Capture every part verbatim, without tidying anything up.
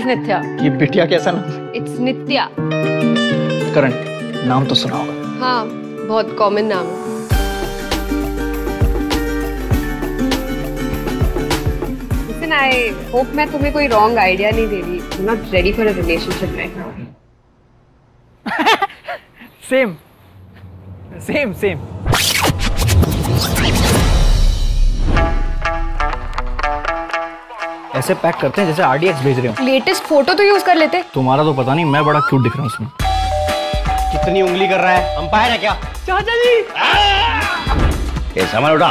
is Nitya. ये बिटिया कैसा नाम? It's Nitya. करण, नाम तो सुना होगा। हाँ, बहुत कॉमन नाम है। Listen, I hope मैं तुम्हें कोई wrong idea नहीं दे रही। I'm not ready for a relationship right now. Same, same, same. ऐसे पैक करते हैं जैसे आरडीएक्स भेज रहे हो। लेटेस्ट फोटो तो यूज कर लेते। तुम्हारा तो पता नहीं, मैं बड़ा क्यूट दिख रहा हूँ इसमें। कितनी उंगली कर रहा है, अंपायर है क्या? चाचा जी, ये सामान उठा।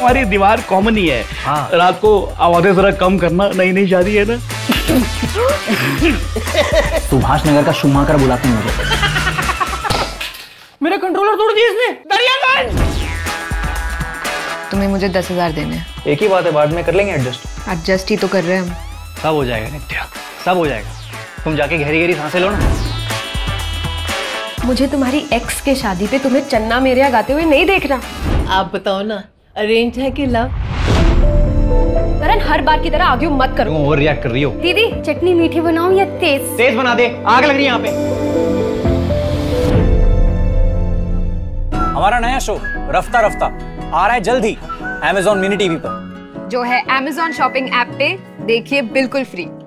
हमारी दीवार कॉमन ही है। हाँ। रात को आवाजें जरा कम करना, नई नई शादी है ना। सुभाष नगर का शुमाकर बुलाते हैं मुझे। मेरा कंट्रोलर तोड़ दिया इसने। दरियागंज। तुम्हें मुझे दस हजार देने हैं। एक ही बात है, बाद में कर लेंगे एडजस्ट। एडजस्ट ही तो कर रहे हैं हम। सब हो जाएगा नित्या, सब हो जाएगा। तुम जाके गहरी गहरी सांसें लो ना। मुझे तुम्हारी एक्स के शादी पे तुम्हें चन्ना मेरेया गाते हुए नहीं देखना। आप बताओ ना, अरेंज है कि लव? करण, हर बार की तरह आगे मत करो। ओवर रिएक्ट कर रही हो। दीदी, चटनी मीठी बनाऊं या तेज? तेज बना दे, आग लग रही है यहाँ पे। हमारा नया शो रफ्ता रफ्ता आ रहा है जल्दी Amazon Mini टी वी पर, जो है Amazon Shopping ऐप पे। देखिए बिल्कुल फ्री।